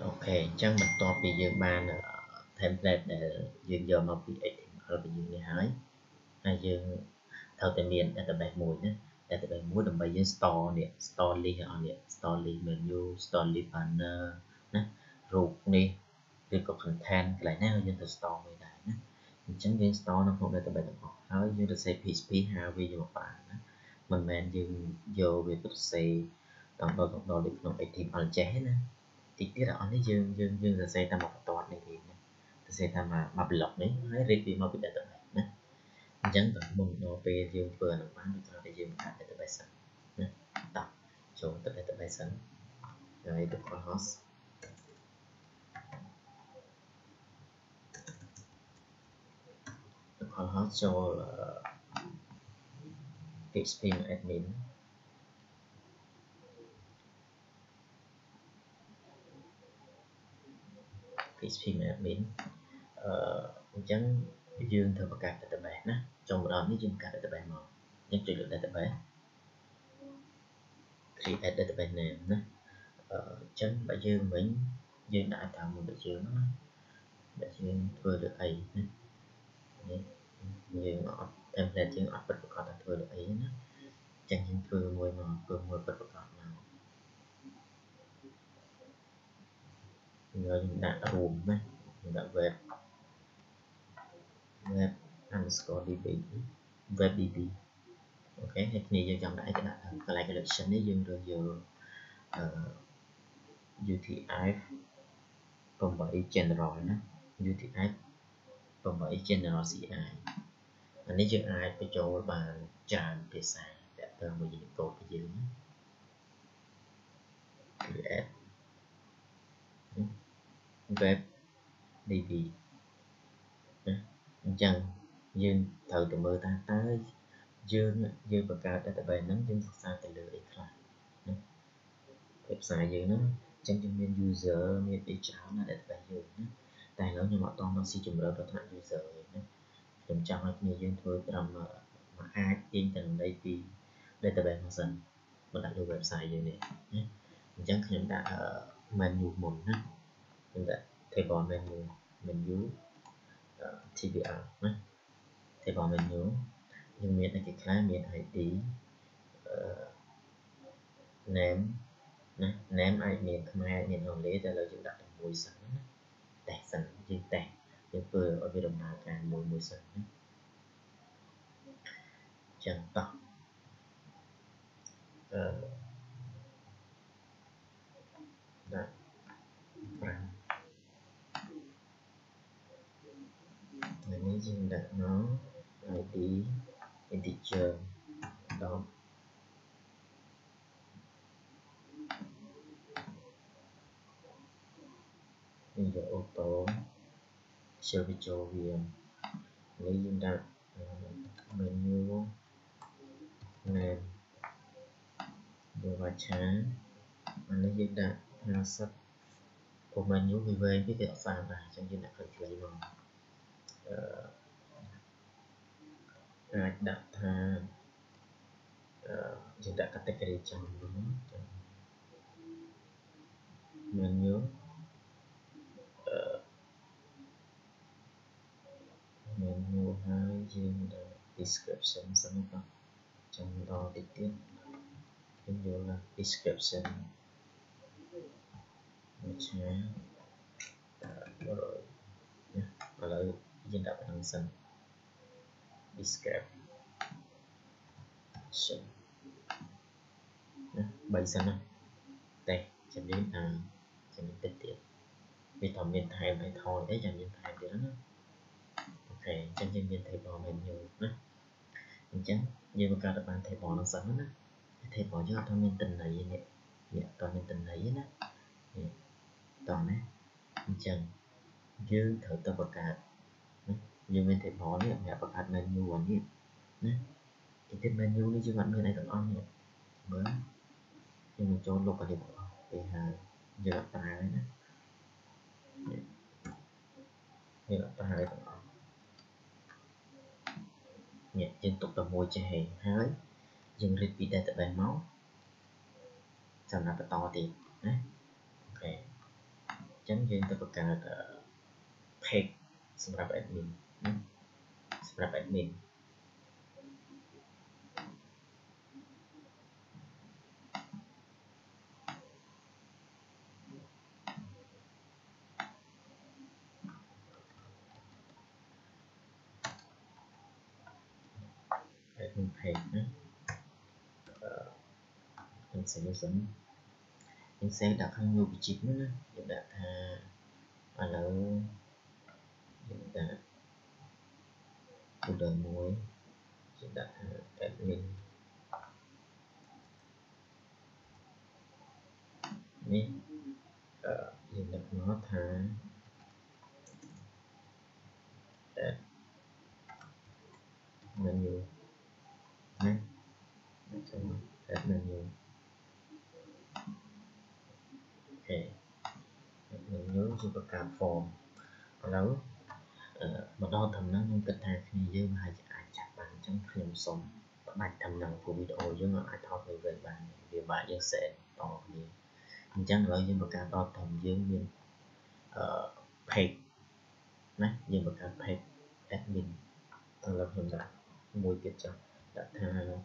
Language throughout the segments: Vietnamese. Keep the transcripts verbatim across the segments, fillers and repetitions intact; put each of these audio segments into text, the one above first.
ok chăng mình to bị dương ba nữa template để dương giờ mà bị là bị dương này hái hay dương thao tiền miền để tập bài mùi nhé để tập bài mùi đồng bài dương store này store link ở này store link menu store link banner nè ruột này rồi có content lại nè dương từ store này này nhé chấm dương store nó không để tập bài tập học hái dương được xây pê hát pê hái video một bài nhé mình men dương vô về tập xây tổng đồ tổng đồ để nó phải tìm ăn chế nè thì tiết đó nó dương dương dương giờ xây ta một toàn này thì xây ta mà mà lọc đấy lấy review mà bị đặt lại nè chẳng cần mình nó về dương vừa nó bán được rồi để dương cả để tập bài sẵn nè tập chỗ tập để tập bài sẵn rồi tập con host tập con host cho pê hát pê admin pê hát pê admin chẳng dương thử vào các database nè trong một đó nó dương các database một nhấn chỉnh lượng database create database name nè chấm bài dương mình dương đã tạo một bài dương đó bài dương vừa được ấy nè dương ngọt em là dương ngọt vật vật còn là vừa được ấy nè chẳng những vừa môi mà vừa môi vật vật còn nào người đã gồm nè đã về web underscore db web db ok thì này dương chọn đại cái đại thần còn lại cái collection đấy dương rồi dương uti còn bảy general nữa uti còn bảy general ci anh ấy dương ai phải cho bàn tràn để xài để từ một gì cột cái gì nữa web db chẳng dương thử từ mưa ta tới dương dương và cả đã tập nắng dương thật xa từ lửa ít lại website dương nó chẳng chẳng miền user miền ít cháo là để tập dương tài lớn nhưng mà toàn nó si chùm đó đó thằng user chùm cháo hoặc miền dương thôi làm mà ai tiên từng đây thì đây tập bài nó dần mình đặt được website dương này chẳng khi chúng ta ở menu một nè chúng ta thay bỏ menu menu tê vê rờ nè thì vào mình nhớ nhưng miền này cái khai miền hải tí ném nè ném ai miền khai miền hồng lễ ra lời chúng đặt đồng mùi sẵn tẻ sẵn trên tẻ nhưng vừa ở bên đồng nào cả mùi mùi sẵn chẳng tỏ đó mình đặt nó i đê integer đó mình giờ ô tô xe bị trôi viền lấy mình đặt menu nền đồ vải trắng lấy mình đặt là sắp của menu vì vậy biết được phản là trong dân đặt phải lấy rồi đặt đặt tha chúng ta category trong đó mình nhớ mình nhớ hai trên description sản phẩm trong đó tiếp tiếp mình nhớ là description rồi rồi chúng ta phải sẵn description bảy sẵn này đây chẳng đến à chẳng đến tích tiết vì tổng miền thầy phải thôi đấy chẳng miền thầy thì đó nó ok chẳng chẳng miền thầy bỏ mình nhiều đó mình chẳng như một cao đập bàn thầy bỏ nó sẵn đó thầy bỏ cho toàn miền tình này vậy nè toàn miền tình này vậy đó toàn đấy mình chẳng dư thử tập vào cả nhưng mình thấy bỏ này mẹ bật hạt menu ở nhé cái tên menu này chứ bạn người này còn on nhé mới nhưng mình cho lục vào thì bỏ về hà giờ đặt tài đấy nhé giờ đặt tài đấy còn on nhẹ trên tục là môi che hẹn hái dừng repeat đây tại bài máu chẳng là to tiền đấy ok ចឹងយើងទៅបង្កើត page សម្រាប់ admin សម្រាប់ admin ខ្ញុំសេវាសិនខ្ញុំសេដាក់ខាង Đấy, đặt menu, ok, đặt menu chúng ta cài form, còn đâu, mà đo thầm năng nhưng tình thà khi dư hai chữ ai chặt bàn trong phim xong, các bạn thầm năng của video dư ngọn ai thọ về về bàn về bạn dư sẽ to gì, mình chẳng nói dư mà cài đo thầm dư viên page, nè dư mà cài page admin, toàn là hiện đại, mùi kiệt trọng. Đặt hàng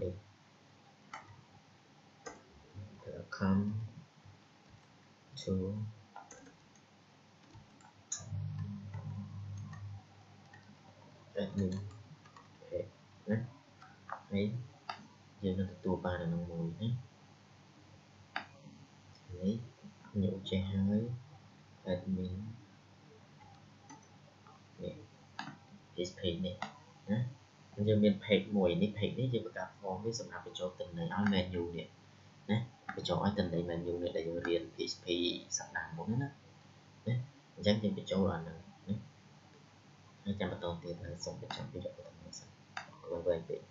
đi come to admin page nè đấy giờ nó tụt ba là nó mùi đấy đấy nhậu chè hơi admin nè this page nè nè giờ mình page mùi này page này giờ mình đặt form với sản phẩm cho từng này ở menu này nè mình cho ở từng này menu này để mình điền pê xê pê sẵn đẳng bốn đó nè chắc thì mình cho là nè hai trăm ba mươi tiền là xong một trăm video của thằng này xong rồi về